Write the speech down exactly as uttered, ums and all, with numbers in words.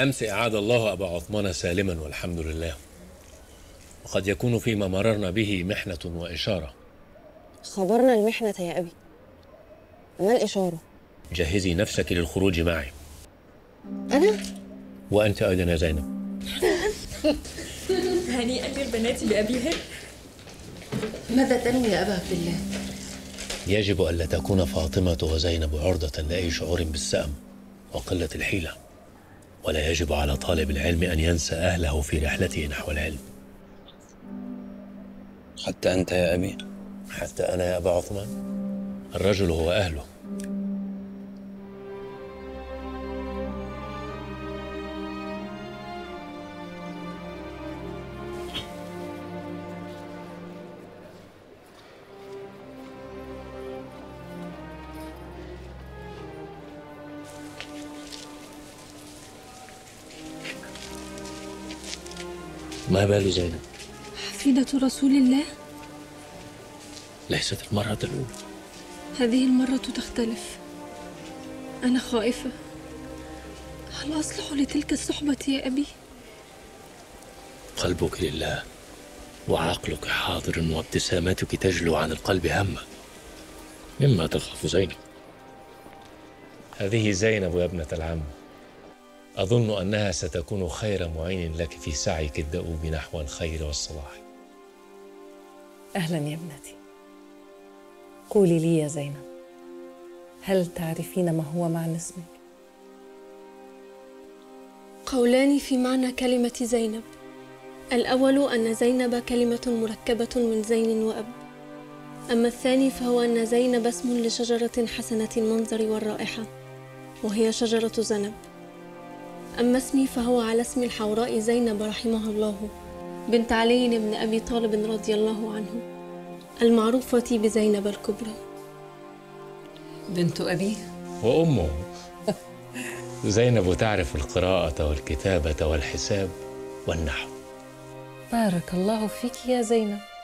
أمس أعاد الله أبا عثمان سالما والحمد لله، وقد يكون فيما مررنا به محنة وإشارة. خبرنا المحنة يا أبي، ما الإشارة؟ جهزي نفسك للخروج معي. أنا؟ وأنت أيضا يا زينب. هنيئا للبنات بأبيهن. ماذا تنوي يا أبا عبد الله؟ يجب ألا تكون فاطمة وزينب عرضة لأي شعور بالسأم وقلة الحيلة، ولا يجب على طالب العلم أن ينسى أهله في رحلته نحو العلم. حتى أنت يا أبي؟ حتى أنا يا أبا عثمان. الرجل هو أهله. ما بال زينب؟ حفيدة رسول الله؟ ليست المرة الأولى. هذه المرة تختلف. أنا خائفة. هل أصلح لتلك الصحبة يا أبي؟ قلبك لله وعقلك حاضر وابتسامتك تجلو عن القلب هما. مما تخاف زينب؟ هذه زينب يا ابنة العم. أظن أنها ستكون خير معين لك في سعيك الدؤوب نحو الخير والصلاح. أهلاً يا ابنتي. قولي لي يا زينب، هل تعرفين ما هو معنى اسمك؟ قولان في معنى كلمة زينب. الأول أن زينب كلمة مركبة من زين وأب، أما الثاني فهو أن زينب اسم لشجرة حسنة المنظر والرائحة، وهي شجرة زنب. أما اسمي فهو على اسم الحوراء زينب رحمها الله بنت علي بن أبي طالب رضي الله عنه، المعروفة بزينب الكبرى. بنت أبيه وأمه. زينب تعرف القراءة والكتابة والحساب والنحو. بارك الله فيك يا زينب.